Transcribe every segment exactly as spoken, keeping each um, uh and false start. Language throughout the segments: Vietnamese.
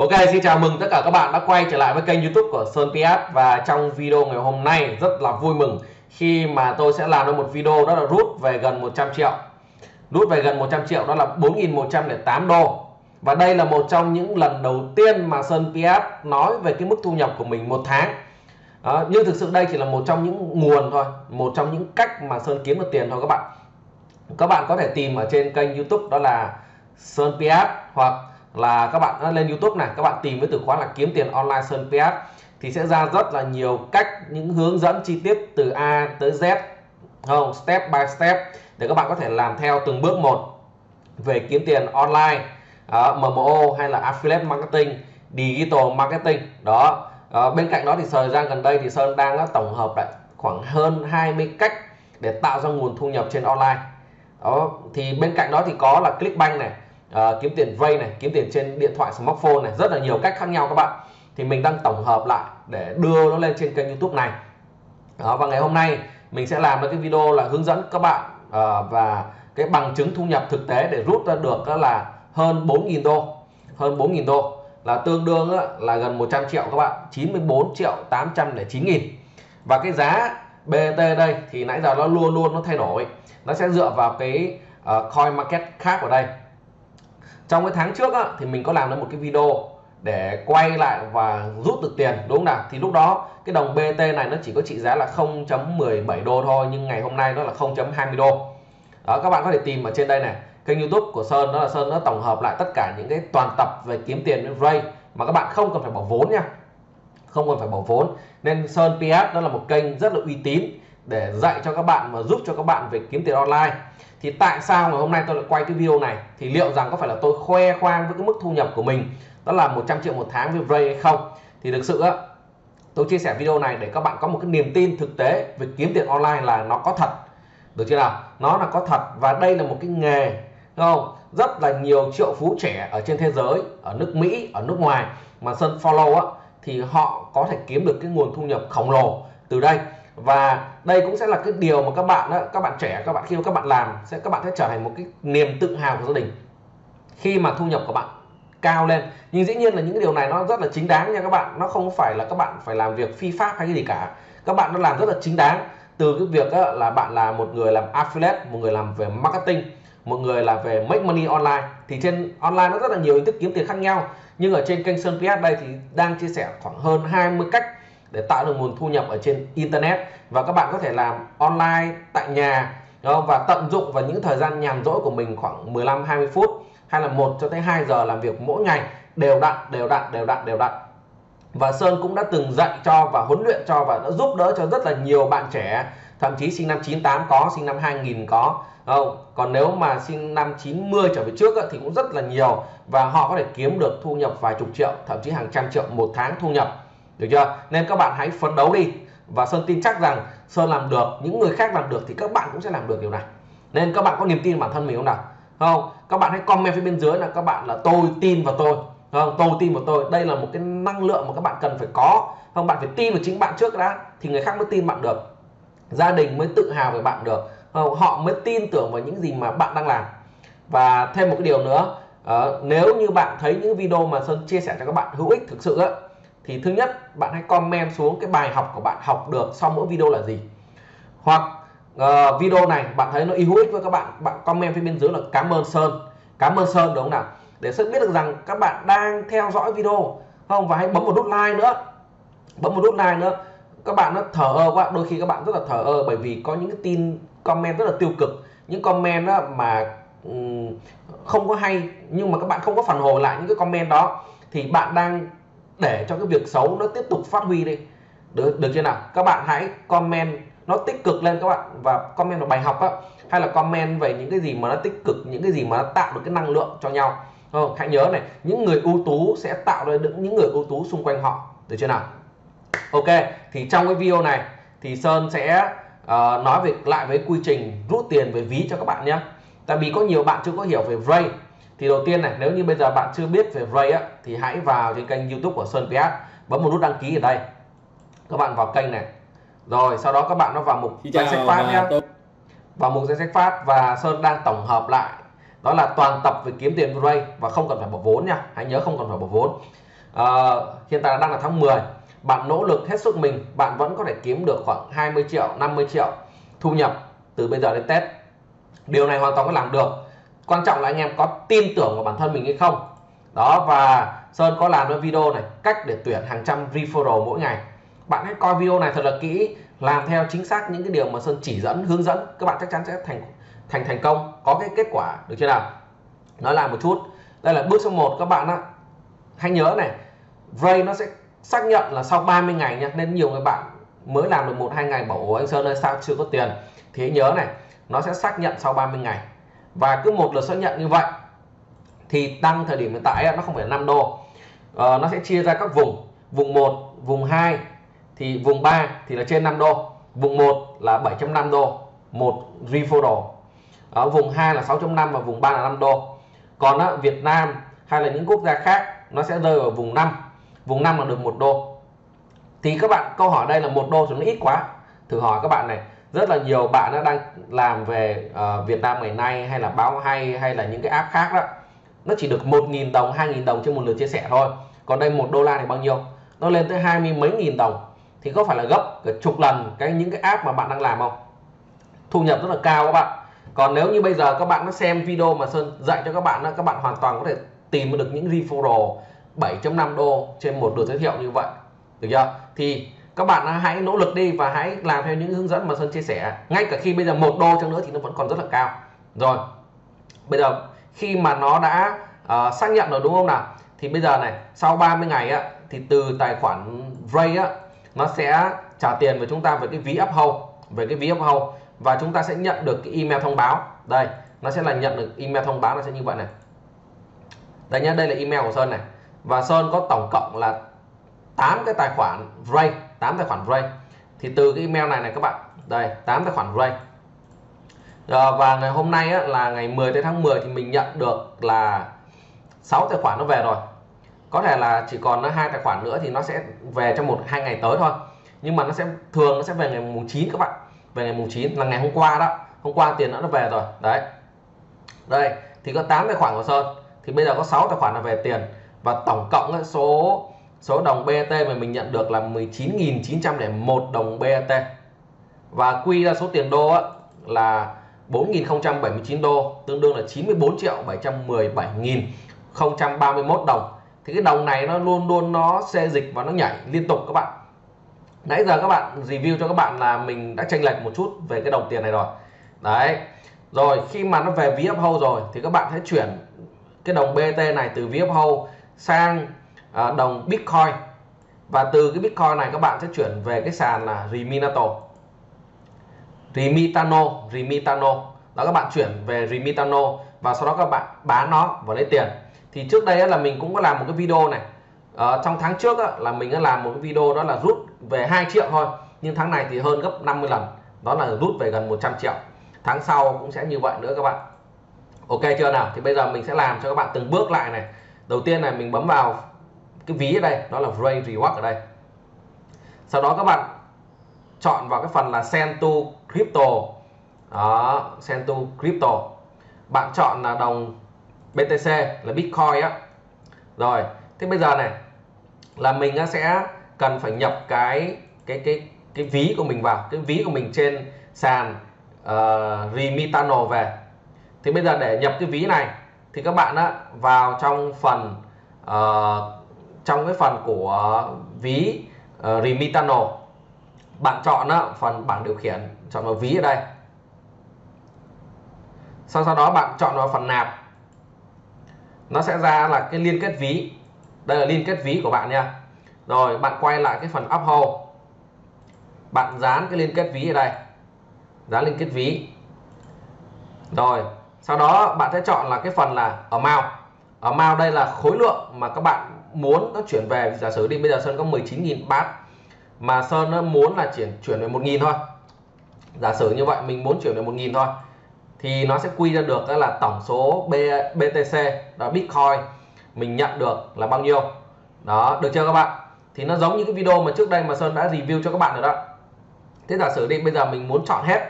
Ok, xin chào mừng tất cả các bạn đã quay trở lại với kênh YouTube của Son Piaz. Và trong video ngày hôm nay rất là vui mừng khi mà tôi sẽ làm được một video, đó là rút về gần một trăm triệu. Rút về gần một trăm triệu, đó là bốn nghìn một trăm lẻ tám đô. Và đây là một trong những lần đầu tiên mà Son Piaz nói về cái mức thu nhập của mình một tháng. Đó, nhưng thực sự đây chỉ là một trong những nguồn thôi, một trong những cách mà Sơn kiếm được tiền thôi các bạn. Các bạn có thể tìm ở trên kênh YouTube đó là Son Piaz, hoặc là các bạn lên YouTube này, các bạn tìm với từ khóa là kiếm tiền online Son Piaz thì sẽ ra rất là nhiều cách, những hướng dẫn chi tiết từ A tới Z, không, step by step để các bạn có thể làm theo từng bước một về kiếm tiền online, uh, em em o hay là Affiliate Marketing, Digital Marketing đó. Uh, bên cạnh đó thì thời gian gần đây thì Sơn đang uh, tổng hợp lại khoảng hơn hai mươi cách để tạo ra nguồn thu nhập trên online. Đó, thì bên cạnh đó thì có là Clickbank này, uh, kiếm tiền Brave này, kiếm tiền trên điện thoại smartphone này, rất là nhiều cách khác nhau các bạn. Thì mình đang tổng hợp lại để đưa nó lên trên kênh YouTube này. Đó, và ngày hôm nay mình sẽ làm một cái video là hướng dẫn các bạn uh, và cái bằng chứng thu nhập thực tế để rút ra được uh, là hơn bốn nghìn đô, hơn bốn nghìn đô. Là tương đương là gần một trăm triệu các bạn, chín mươi bốn triệu tám trăm lẻ chín nghìn. Và cái giá bê tê đây thì nãy giờ nó luôn luôn nó thay đổi, nó sẽ dựa vào cái uh, coin market khác ở đây. Trong cái tháng trước á, thì mình có làm ra một cái video để quay lại và rút được tiền, đúng không nào? Thì lúc đó cái đồng bê tê này nó chỉ có trị giá là không chấm mười bảy đô thôi, nhưng ngày hôm nay nó là không chấm hai mươi đô. Đó, các bạn có thể tìm ở trên đây này, kênh YouTube của Sơn, đó là Sơn đã tổng hợp lại tất cả những cái toàn tập về kiếm tiền với Brave mà các bạn không cần phải bỏ vốn nha, không cần phải bỏ vốn. Nên Son Piaz đó là một kênh rất là uy tín để dạy cho các bạn và giúp cho các bạn về kiếm tiền online. Thì tại sao ngày hôm nay tôi lại quay cái video này? Thì liệu rằng có phải là tôi khoe khoang với cái mức thu nhập của mình đó là một trăm triệu một tháng với Brave hay không? Thì thực sự á, tôi chia sẻ video này để các bạn có một cái niềm tin thực tế về kiếm tiền online là nó có thật, được chưa nào? Nó là có thật, và đây là một cái nghề, không, rất là nhiều triệu phú trẻ ở trên thế giới, ở nước Mỹ, ở nước ngoài mà Sơn follow á, thì họ có thể kiếm được cái nguồn thu nhập khổng lồ từ đây. Và đây cũng sẽ là cái điều mà các bạn á, các bạn trẻ, các bạn khi mà các bạn làm sẽ các bạn sẽ trở thành một cái niềm tự hào của gia đình khi mà thu nhập của bạn cao lên. Nhưng dĩ nhiên là những cái điều này nó rất là chính đáng nha các bạn, nó không phải là các bạn phải làm việc phi pháp hay cái gì cả. Các bạn nó làm rất là chính đáng, từ cái việc á, là bạn là một người làm affiliate, một người làm về marketing, một người là về make money online. Thì trên online nó rất là nhiều hình thức kiếm tiền khác nhau, nhưng ở trên kênh Son Piaz đây thì đang chia sẻ khoảng hơn hai mươi cách để tạo được nguồn thu nhập ở trên internet. Và các bạn có thể làm online tại nhà, đúng không? Và tận dụng vào những thời gian nhàn rỗi của mình khoảng mười lăm hai mươi phút hay là một cho tới hai giờ làm việc mỗi ngày đều đặn, đều đặn, đều đặn, đều đặn. Và Sơn cũng đã từng dạy cho và huấn luyện cho và đã giúp đỡ cho rất là nhiều bạn trẻ, thậm chí sinh năm chín tám có, sinh năm hai nghìn có. Không, còn nếu mà sinh năm chín mươi trở về trước thì cũng rất là nhiều, và họ có thể kiếm được thu nhập vài chục triệu, thậm chí hàng trăm triệu một tháng thu nhập, được chưa? Nên các bạn hãy phấn đấu đi, và Sơn tin chắc rằng Sơn làm được, những người khác làm được thì các bạn cũng sẽ làm được điều này. Nên các bạn có niềm tin bản thân mình không nào? Không, các bạn hãy comment phía bên dưới là các bạn là tôi tin vào tôi, không, tôi tin vào tôi. Đây là một cái năng lượng mà các bạn cần phải có, không, bạn phải tin vào chính bạn trước đã thì người khác mới tin bạn được, gia đình mới tự hào về bạn được, họ mới tin tưởng vào những gì mà bạn đang làm. Và thêm một cái điều nữa, uh, nếu như bạn thấy những video mà Sơn chia sẻ cho các bạn hữu ích thực sự á, thì thứ nhất bạn hãy comment xuống cái bài học của bạn học được sau mỗi video là gì, hoặc uh, video này bạn thấy nó hữu ích với các bạn, bạn comment phía bên dưới là cảm ơn Sơn, cảm ơn Sơn, đúng không nào? Để Sơn biết được rằng các bạn đang theo dõi video, không? Và hãy bấm một nút like nữa, bấm một nút like nữa. Các bạn nó thờ ơ quá, đôi khi các bạn rất là thờ ơ bởi vì có những cái tin comment rất là tiêu cực, những comment đó mà um, không có hay, nhưng mà các bạn không có phản hồi lại những cái comment đó thì bạn đang để cho cái việc xấu nó tiếp tục phát huy đi, được, được chưa nào? Các bạn hãy comment nó tích cực lên các bạn, và comment vào bài học đó, hay là comment về những cái gì mà nó tích cực, những cái gì mà nó tạo được cái năng lượng cho nhau. Không, hãy nhớ này, những người ưu tú sẽ tạo ra được những người ưu tú xung quanh họ, được chưa nào? Ok, thì trong cái video này thì Sơn sẽ uh, nói về lại với quy trình rút tiền về ví cho các bạn nhé. Tại vì có nhiều bạn chưa có hiểu về Brave. Thì đầu tiên này, nếu như bây giờ bạn chưa biết về Brave á, thì hãy vào trên kênh YouTube của Son Piaz, bấm một nút đăng ký ở đây. Các bạn vào kênh này. Rồi sau đó các bạn nó vào mục danh sách phát nhé. Tôi... Vào mục danh sách phát, và Sơn đang tổng hợp lại đó là toàn tập về kiếm tiền Brave và không cần phải bỏ vốn nha. Hãy nhớ không cần phải bỏ vốn. à, hiện tại đang là tháng mười, bạn nỗ lực hết sức mình, bạn vẫn có thể kiếm được khoảng hai mươi triệu, năm mươi triệu thu nhập từ bây giờ đến Tết. Điều này hoàn toàn có làm được. Quan trọng là anh em có tin tưởng vào bản thân mình hay không. Đó, và Sơn có làm cái video này, cách để tuyển hàng trăm referral mỗi ngày. Bạn hãy coi video này thật là kỹ, làm theo chính xác những cái điều mà Sơn chỉ dẫn, hướng dẫn, các bạn chắc chắn sẽ thành thành thành công, có cái kết quả, được chưa nào? Nói lại một chút, đây là bước số một các bạn ạ. Hãy nhớ này, Brave nó sẽ xác nhận là sau ba mươi ngày nha, nên nhiều người bạn mới làm được một hai ngày bảo ủa anh Sơn ơi sao chưa có tiền, thì hãy nhớ này, nó sẽ xác nhận sau ba mươi ngày, và cứ một lượt xác nhận như vậy thì tăng thời điểm hiện tại nó không phải năm đô, ờ, nó sẽ chia ra các vùng, vùng một, vùng hai thì vùng ba thì là trên năm đô, vùng một là bảy phẩy năm đô một referral, ở vùng hai là sáu phẩy năm và vùng ba là năm đô. Còn đó, Việt Nam hay là những quốc gia khác nó sẽ rơi vào vùng năm, vùng năm là được một đô. Thì các bạn câu hỏi đây là một đô thì nó ít quá. Thử hỏi các bạn này, rất là nhiều bạn nó đang làm về uh, Việt Nam ngày nay hay là báo hay hay là những cái app khác đó, nó chỉ được một nghìn đồng, hai nghìn đồng trên một lượt chia sẻ thôi. Còn đây một đô la này bao nhiêu? Nó lên tới hai mươi mấy nghìn đồng. Thì có phải là gấp cả chục lần cái những cái app mà bạn đang làm không? Thu nhập rất là cao các bạn. Còn nếu như bây giờ các bạn nó xem video mà Sơn dạy cho các bạn đó, các bạn hoàn toàn có thể tìm được những referral bảy phẩy năm đô trên một lượt giới thiệu như vậy, được chưa? Thì các bạn hãy nỗ lực đi và hãy làm theo những hướng dẫn mà Sơn chia sẻ. Ngay cả khi bây giờ một đô chăng nữa thì nó vẫn còn rất là cao. Rồi, bây giờ khi mà nó đã uh, xác nhận rồi đúng không nào? Thì bây giờ này, sau ba mươi ngày á, thì từ tài khoản Brave á, nó sẽ trả tiền với chúng ta về cái ví Uphold, về cái ví Uphold, và chúng ta sẽ nhận được cái email thông báo. Đây, nó sẽ là nhận được email thông báo, nó sẽ như vậy này. Đây nhá, đây là email của Sơn này. Và Sơn có tổng cộng là tám cái tài khoản Brave, tám tài khoản Brave. Thì từ cái email này này các bạn, đây, tám tài khoản Brave. Và ngày hôm nay á, là ngày mười tới tháng mười thì mình nhận được là sáu tài khoản nó về rồi. Có thể là chỉ còn hai tài khoản nữa thì nó sẽ về trong một hai ngày tới thôi. Nhưng mà nó sẽ thường nó sẽ về ngày mùng chín các bạn. Về ngày mùng chín là ngày hôm qua đó. Hôm qua tiền nó đã về rồi. Đấy. Đây, thì có tám tài khoản của Sơn. Thì bây giờ có sáu tài khoản là về tiền, và tổng cộng số số đồng bê a tê mà mình nhận được là mười chín nghìn chín trăm lẻ một đồng bê a tê. Và quy ra số tiền đô á, là bốn nghìn không trăm bảy mươi chín đô, tương đương là chín mươi bốn triệu bảy trăm mười bảy nghìn không trăm ba mươi mốt đồng. Thì cái đồng này nó luôn luôn nó xê dịch và nó nhảy liên tục các bạn. Nãy giờ các bạn review cho các bạn là mình đã chênh lệch một chút về cái đồng tiền này rồi. Đấy. Rồi khi mà nó về ví Uphold rồi thì các bạn hãy chuyển cái đồng bê tê này từ ví Uphold sang à, đồng Bitcoin. Và từ cái Bitcoin này các bạn sẽ chuyển về cái sàn là Reminato. Remitano, Remitano. Đó, các bạn chuyển về Remitano và sau đó các bạn bán nó và lấy tiền. Thì trước đây là mình cũng có làm một cái video này. Ờ, trong tháng trước á, là mình đã làm một cái video đó là rút về hai triệu thôi, nhưng tháng này thì hơn gấp năm mươi lần, đó là rút về gần một trăm triệu. Tháng sau cũng sẽ như vậy nữa các bạn. Ok chưa nào? Thì bây giờ mình sẽ làm cho các bạn từng bước lại này. Đầu tiên này mình bấm vào cái ví ở đây, đó là Brave Reward ở đây. Sau đó các bạn chọn vào cái phần là Send to Crypto. Đó, Send to Crypto. Bạn chọn là đồng bê tê xê là Bitcoin á. Rồi, thế bây giờ này là mình sẽ cần phải nhập cái cái cái cái ví của mình vào, cái ví của mình trên sàn uh, Remitano về. Thì bây giờ để nhập cái ví này thì các bạn á, vào trong phần uh, trong cái phần của ví uh, Remitano, bạn chọn á, phần bảng điều khiển, chọn vào ví ở đây. Sau sau đó bạn chọn vào phần nạp, nó sẽ ra là cái liên kết ví. Đây là liên kết ví của bạn nha. Rồi bạn quay lại cái phần Uphold, bạn dán cái liên kết ví ở đây, dán liên kết ví. Rồi sau đó bạn sẽ chọn là cái phần là amount. Amount đây là khối lượng mà các bạn muốn nó chuyển về. Giả sử đi, bây giờ Sơn có mười chín nghìn bát mà Sơn nó muốn là chuyển chuyển về một nghìn thôi. Giả sử như vậy mình muốn chuyển về một nghìn thôi, thì nó sẽ quy ra được là tổng số bê tê xê đó, Bitcoin mình nhận được là bao nhiêu. Đó, được chưa các bạn? Thì nó giống như cái video mà trước đây mà Sơn đã review cho các bạn rồi đó. Thế giả sử đi, bây giờ mình muốn chọn hết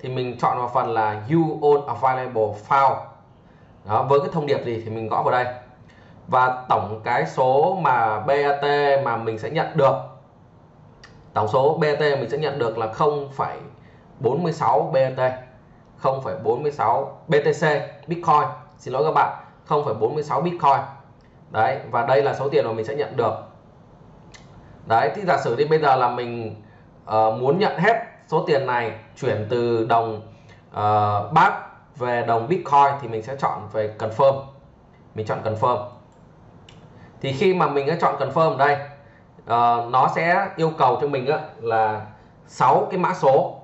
thì mình chọn vào phần là You Own Available File. Đó, với cái thông điệp gì thì mình gõ vào đây. Và tổng cái số mà bê a tê mà mình sẽ nhận được, tổng số bê a tê mình sẽ nhận được là không phẩy bốn mươi sáu bê a tê, không phẩy bốn mươi sáu bê tê xê Bitcoin, xin lỗi các bạn, không phẩy bốn mươi sáu Bitcoin. Đấy, và đây là số tiền mà mình sẽ nhận được. Đấy, thì giả sử đi bây giờ là mình uh, muốn nhận hết số tiền này, chuyển từ đồng uh, bê a tê về đồng Bitcoin thì mình sẽ chọn về confirm. Mình chọn confirm. Thì khi mà mình đã chọn confirm đây, uh, nó sẽ yêu cầu cho mình là sáu cái mã số.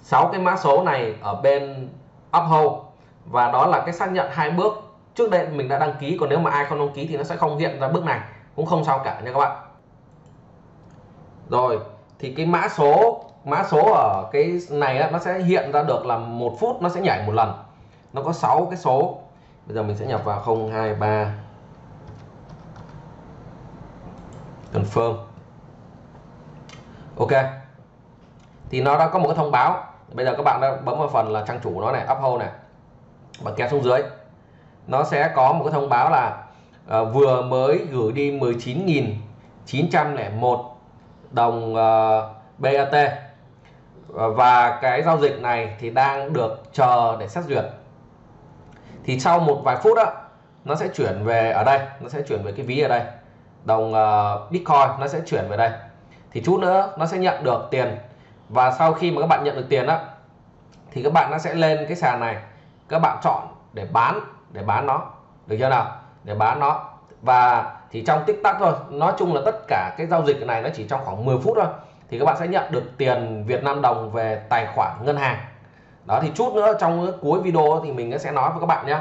sáu cái mã số này ở bên Uphold, và đó là cái xác nhận hai bước. Trước đây mình đã đăng ký, còn nếu mà ai không đăng ký thì nó sẽ không hiện ra bước này, cũng không sao cả nha các bạn. Rồi, thì cái mã số mã số ở cái này á, nó sẽ hiện ra được là một phút nó sẽ nhảy một lần. Nó có sáu cái số. Bây giờ mình sẽ nhập vào không hai ba confirm. Ok. Thì nó đã có một cái thông báo. Bây giờ các bạn đã bấm vào phần là trang chủ của nó này, Uphold này. Bạn kéo xuống dưới. Nó sẽ có một cái thông báo là uh, vừa mới gửi đi mười chín nghìn chín trăm lẻ một đồng uh, bê a tê, và cái giao dịch này thì đang được chờ để xét duyệt. Thì sau một vài phút đó, nó sẽ chuyển về ở đây, nó sẽ chuyển về cái ví ở đây, đồng uh, Bitcoin nó sẽ chuyển về đây. Thì chút nữa nó sẽ nhận được tiền, và sau khi mà các bạn nhận được tiền đó, thì các bạn nó sẽ lên cái sàn này, các bạn chọn để bán, để bán nó, được chưa nào? Để bán nó. Và thì trong tích tắc thôi, nói chung là tất cả cái giao dịch này nó chỉ trong khoảng mười phút thôi, thì các bạn sẽ nhận được tiền Việt Nam đồng về tài khoản ngân hàng. Đó, thì chút nữa trong cuối video thì mình sẽ nói với các bạn nhé.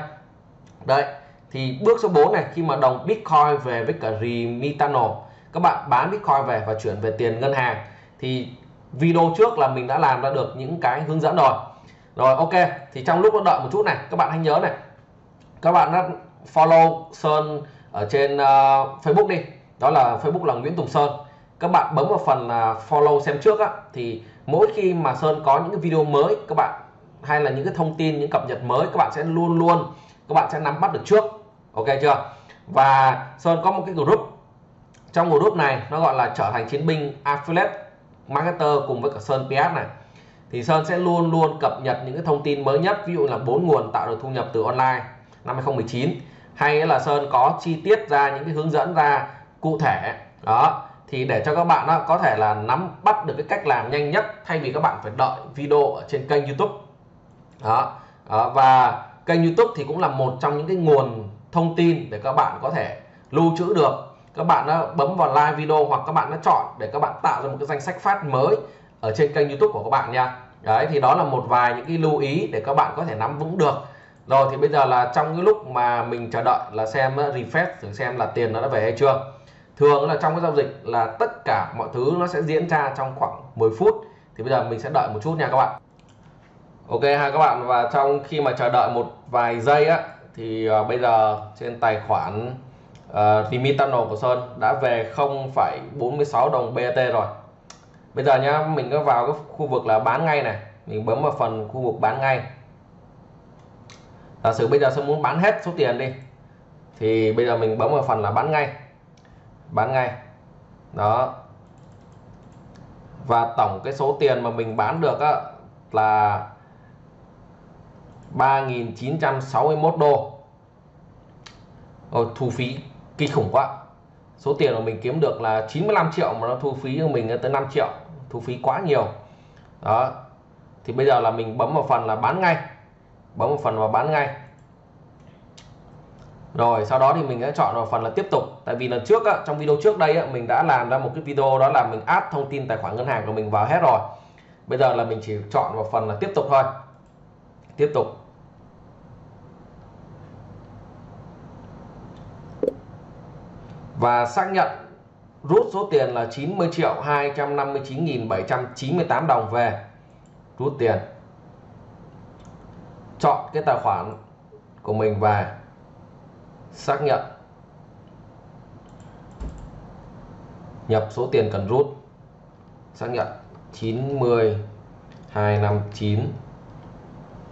Đấy, thì bước số bốn này, khi mà đồng Bitcoin về với cả Remitano, các bạn bán Bitcoin về và chuyển về tiền ngân hàng, thì video trước là mình đã làm ra được những cái hướng dẫn rồi. Rồi, ok, thì trong lúc nó đợi một chút này, các bạn hãy nhớ này, các bạn đã follow Sơn ở trên uh, Facebook đi, đó là Facebook là Nguyễn Tùng Sơn. Các bạn bấm vào phần uh, follow xem trước á, thì mỗi khi mà Sơn có những cái video mới các bạn, hay là những cái thông tin, những cập nhật mới, các bạn sẽ luôn luôn các bạn sẽ nắm bắt được trước, ok chưa? Và Sơn có một cái group, trong group này nó gọi là trở thành chiến binh Affiliate Marketer cùng với cả Son Piaz này, thì Sơn sẽ luôn luôn cập nhật những cái thông tin mới nhất, ví dụ là bốn nguồn tạo được thu nhập từ online năm hai không một chín, hay là Sơn có chi tiết ra những cái hướng dẫn ra cụ thể đó, thì để cho các bạn đó, có thể là nắm bắt được cái cách làm nhanh nhất, thay vì các bạn phải đợi video ở trên kênh YouTube đó. Đó, và kênh YouTube thì cũng là một trong những cái nguồn thông tin để các bạn có thể lưu trữ được. Các bạn đó, bấm vào like video, hoặc các bạn nó chọn để các bạn tạo ra một cái danh sách phát mới ở trên kênh YouTube của các bạn nha. Đấy, thì đó là một vài những cái lưu ý để các bạn có thể nắm vững được. Rồi, thì bây giờ là trong cái lúc mà mình chờ đợi là xem refresh thử xem là tiền nó đã về hay chưa. Thường là trong cái giao dịch là tất cả mọi thứ nó sẽ diễn ra trong khoảng mười phút. Thì bây giờ mình sẽ đợi một chút nha các bạn. Ok ha các bạn, và trong khi mà chờ đợi một vài giây á, thì bây giờ trên tài khoản uh, Remitano của Sơn đã về không phẩy bốn mươi sáu đồng bê a tê rồi. Bây giờ nhá, mình có vào cái khu vực là bán ngay này, mình bấm vào phần khu vực bán ngay. Giả sử bây giờ Sơn muốn bán hết số tiền đi, thì bây giờ mình bấm vào phần là bán ngay, bán ngay đó. Và tổng cái số tiền mà mình bán được á, là ba nghìn chín trăm sáu mươi mốt đô. Ồ, thu phí kinh khủng quá. Số tiền mà mình kiếm được là chín mươi lăm triệu mà nó thu phí cho mình tới năm triệu, thu phí quá nhiều đó. Thì bây giờ là mình bấm vào phần là bán ngay, bấm một phần vào bán ngay. Rồi sau đó thì mình sẽ chọn vào phần là tiếp tục. Tại vì lần trước á, trong video trước đây á, mình đã làm ra một cái video đó là mình add thông tin tài khoản ngân hàng của mình vào hết rồi. Bây giờ là mình chỉ chọn vào phần là tiếp tục thôi. Tiếp tục. Và xác nhận rút số tiền là chín mươi triệu hai trăm năm mươi chín nghìn bảy trăm chín mươi tám đồng về. Rút tiền. Chọn cái tài khoản của mình và xác nhận, nhập số tiền cần rút, xác nhận chín mươi hai năm chín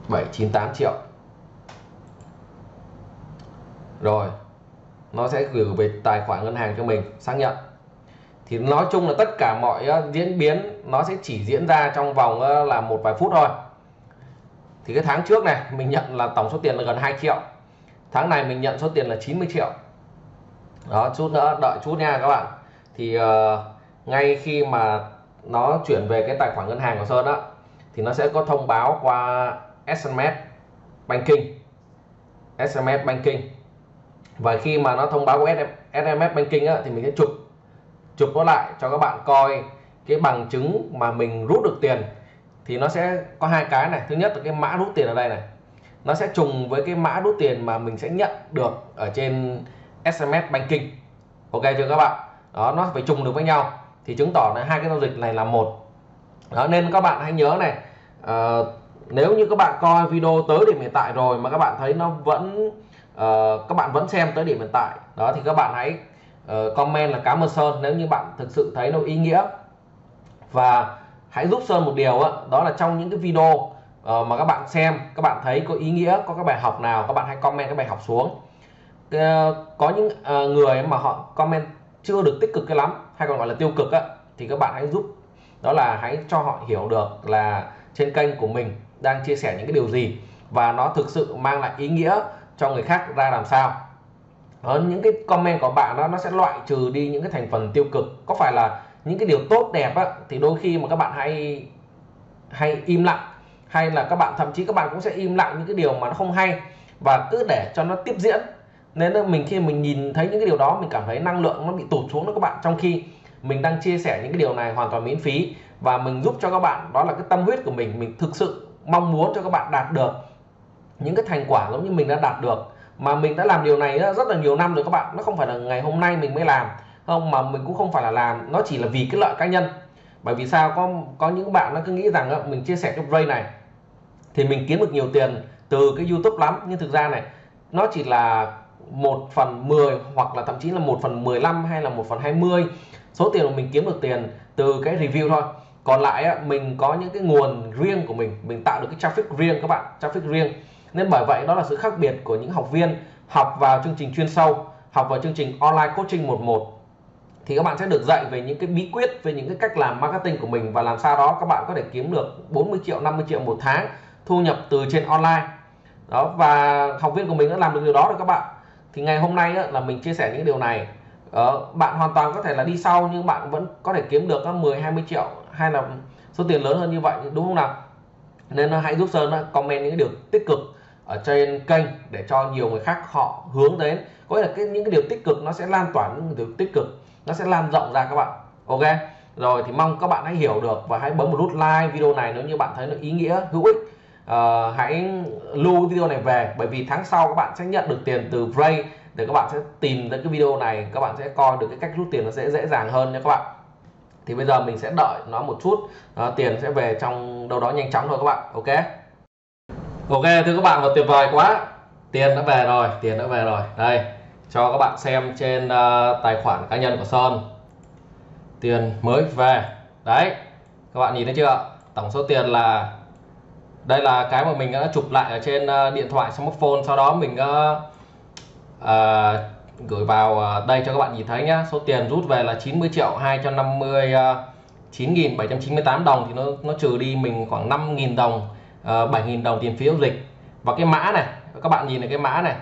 bảy chín tám triệu. Rồi nó sẽ gửi về tài khoản ngân hàng cho mình xác nhận. Thì nói chung là tất cả mọi diễn biến nó sẽ chỉ diễn ra trong vòng là một vài phút thôi. Thì cái tháng trước này mình nhận là tổng số tiền là gần hai triệu, tháng này mình nhận số tiền là chín mươi triệu. Đó, chút nữa đợi chút nha các bạn. Thì uh, ngay khi mà nó chuyển về cái tài khoản ngân hàng của Sơn đó, thì nó sẽ có thông báo qua ét em ét banking, ét em ét banking. Và khi mà nó thông báo qua ét em ét banking á, thì mình sẽ chụp chụp nó lại cho các bạn coi cái bằng chứng mà mình rút được tiền. Thì nó sẽ có hai cái này. Thứ nhất là cái mã rút tiền ở đây này, nó sẽ trùng với cái mã rút tiền mà mình sẽ nhận được ở trên ét em ét banking. Ok chưa các bạn? Đó, nó phải trùng được với nhau thì chứng tỏ là hai cái giao dịch này là một. Đó, nên các bạn hãy nhớ này, à, nếu như các bạn coi video tới điểm hiện tại rồi mà các bạn thấy nó vẫn à, các bạn vẫn xem tới điểm hiện tại đó, thì các bạn hãy à, comment là cảm ơn Sơn nếu như bạn thực sự thấy nó ý nghĩa. Và hãy giúp Sơn một điều đó, đó là trong những cái video à, mà các bạn xem, các bạn thấy có ý nghĩa, có các bài học nào, các bạn hãy comment cái bài học xuống. À, có những à, người mà họ comment chưa được tích cực cái lắm, hay còn gọi là tiêu cực á, thì các bạn hãy giúp, đó là hãy cho họ hiểu được là trên kênh của mình đang chia sẻ những cái điều gì và nó thực sự mang lại ý nghĩa cho người khác ra làm sao. Ở những cái comment của bạn đó, nó sẽ loại trừ đi những cái thành phần tiêu cực. Có phải là những cái điều tốt đẹp á, thì đôi khi mà các bạn hay hay im lặng, hay là các bạn thậm chí các bạn cũng sẽ im lặng những cái điều mà nó không hay và cứ để cho nó tiếp diễn. Nên là mình khi mình nhìn thấy những cái điều đó, mình cảm thấy năng lượng nó bị tụt xuống đó các bạn. Trong khi mình đang chia sẻ những cái điều này hoàn toàn miễn phí và mình giúp cho các bạn, đó là cái tâm huyết của mình. Mình thực sự mong muốn cho các bạn đạt được những cái thành quả giống như mình đã đạt được. Mà mình đã làm điều này rất là nhiều năm rồi các bạn. Nó không phải là ngày hôm nay mình mới làm, không, mà mình cũng không phải là làm, nó chỉ là vì cái lợi cá nhân. Bởi vì sao? Có có những bạn nó cứ nghĩ rằng mình chia sẻ cái Brave này thì mình kiếm được nhiều tiền từ cái YouTube lắm. Nhưng thực ra này, nó chỉ là một phần mười hoặc là thậm chí là một phần mười lăm hay là một phần hai mươi số tiền mà mình kiếm được tiền từ cái review thôi. Còn lại mình có những cái nguồn riêng của mình, mình tạo được cái traffic riêng các bạn, traffic riêng. Nên bởi vậy đó là sự khác biệt của những học viên học vào chương trình chuyên sâu, học vào chương trình online coaching một một. Thì các bạn sẽ được dạy về những cái bí quyết, về những cái cách làm marketing của mình và làm sao đó các bạn có thể kiếm được bốn mươi triệu, năm mươi triệu một tháng thu nhập từ trên online. Đó, và học viên của mình đã làm được điều đó rồi các bạn. Thì ngày hôm nay là mình chia sẻ những điều này, bạn hoàn toàn có thể là đi sau nhưng bạn vẫn có thể kiếm được mười, hai mươi triệu hay là số tiền lớn hơn như vậy, đúng không nào? Nên hãy giúp Sơn comment những điều tích cực ở trên kênh để cho nhiều người khác họ hướng đến. Có nghĩa là cái, những cái điều tích cực nó sẽ lan tỏa, những điều tích cực nó sẽ lan rộng ra các bạn. Ok, rồi thì mong các bạn hãy hiểu được và hãy bấm một nút like video này nếu như bạn thấy nó ý nghĩa, hữu ích. Uh, hãy lưu video này về, bởi vì tháng sau các bạn sẽ nhận được tiền từ Brave, để các bạn sẽ tìm đến cái video này, các bạn sẽ coi được cái cách rút tiền nó sẽ dễ dàng hơn nha các bạn. Thì bây giờ mình sẽ đợi nó một chút, uh, tiền sẽ về trong đâu đó nhanh chóng thôi các bạn. Ok, ok thưa các bạn, và tuyệt vời quá, tiền đã về rồi, tiền đã về rồi đây, cho các bạn xem trên uh, tài khoản cá nhân của Sơn, tiền mới về đấy, các bạn nhìn thấy chưa? Tổng số tiền là, đây là cái mà mình đã chụp lại ở trên điện thoại smartphone, sau đó mình đã à, gửi vào đây cho các bạn nhìn thấy nhá. Số tiền rút về là chín mươi triệu hai trăm năm mươi chín nghìn bảy trăm chín mươi tám đồng, thì nó nó trừ đi mình khoảng năm nghìn đồng, bảy nghìn đồng tiền phí giao dịch. Và cái mã này, các bạn nhìn thấy cái mã này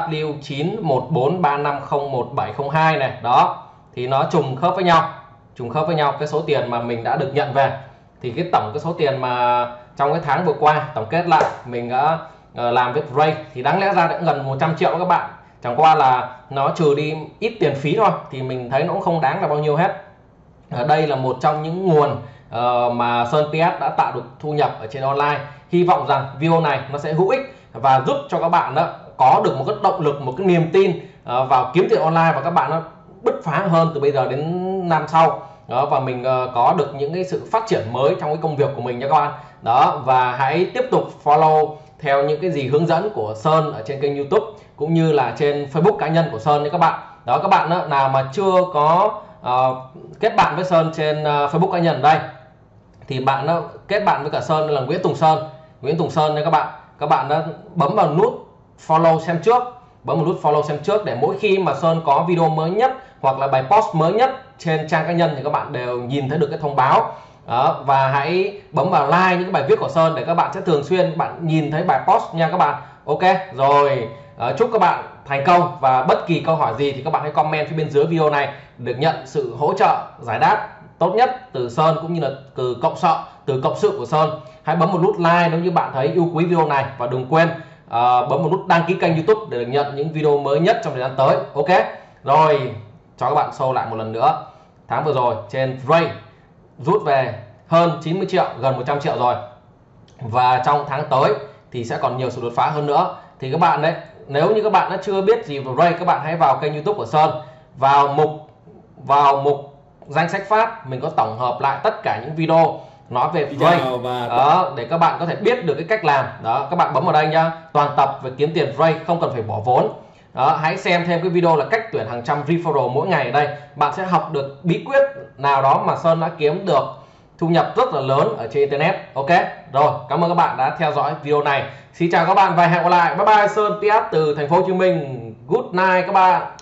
W chín một bốn ba năm không một bảy không hai này, đó thì nó trùng khớp với nhau, trùng khớp với nhau cái số tiền mà mình đã được nhận về. Thì cái tổng cái số tiền mà trong cái tháng vừa qua tổng kết lại mình đã làm với Brave thì đáng lẽ ra đã gần một trăm triệu các bạn, chẳng qua là nó trừ đi ít tiền phí thôi, thì mình thấy nó cũng không đáng là bao nhiêu hết. Ở đây là một trong những nguồn mà Son Piaz đã tạo được thu nhập ở trên online. Hy vọng rằng video này nó sẽ hữu ích và giúp cho các bạn đó có được một cái động lực, một cái niềm tin vào kiếm tiền online, và các bạn nó bứt phá hơn từ bây giờ đến năm sau. Đó, và mình uh, có được những cái sự phát triển mới trong cái công việc của mình nha các bạn. Đó, và hãy tiếp tục follow theo những cái gì hướng dẫn của Sơn ở trên kênh YouTube cũng như là trên Facebook cá nhân của Sơn nha các bạn. Đó, các bạn uh, nào mà chưa có uh, kết bạn với Sơn trên uh, Facebook cá nhân đây, thì bạn uh, kết bạn với cả Sơn là Nguyễn Tùng Sơn, Nguyễn Tùng Sơn nha các bạn. Các bạn uh, bấm vào nút follow xem trước bấm một nút follow xem trước để mỗi khi mà Sơn có video mới nhất hoặc là bài post mới nhất trên trang cá nhân thì các bạn đều nhìn thấy được cái thông báo. Đó, và hãy bấm vào like những cái bài viết của Sơn để các bạn sẽ thường xuyên bạn nhìn thấy bài post nha các bạn. Ok rồi, uh, chúc các bạn thành công, và bất kỳ câu hỏi gì thì các bạn hãy comment phía bên dưới video này được nhận sự hỗ trợ giải đáp tốt nhất từ Sơn cũng như là từ cộng sự từ cộng sự của Sơn. Hãy bấm một nút like nếu như bạn thấy yêu quý video này, và đừng quên uh, bấm một nút đăng ký kênh YouTube để được nhận những video mới nhất trong thời gian tới. Ok rồi, cho các bạn show lại một lần nữa, tháng vừa rồi trên Brave rút về hơn chín mươi triệu, gần một trăm triệu rồi, và trong tháng tới thì sẽ còn nhiều sự đột phá hơn nữa. Thì các bạn đấy, nếu như các bạn đã chưa biết gì về Brave, các bạn hãy vào kênh YouTube của Sơn, vào mục vào mục danh sách phát, mình có tổng hợp lại tất cả những video nói về Brave và... đó, để các bạn có thể biết được cái cách làm. Đó, các bạn bấm vào đây nhá, toàn tập về kiếm tiền Brave không cần phải bỏ vốn. Đó, hãy xem thêm cái video là cách tuyển hàng trăm referral mỗi ngày. Ở đây bạn sẽ học được bí quyết nào đó mà Sơn đã kiếm được thu nhập rất là lớn ở trên internet. Ok rồi, cảm ơn các bạn đã theo dõi video này. Xin chào các bạn và hẹn gặp lại. Bye bye. Sơn Piaz từ thành phố Hồ Chí Minh. Good night các bạn.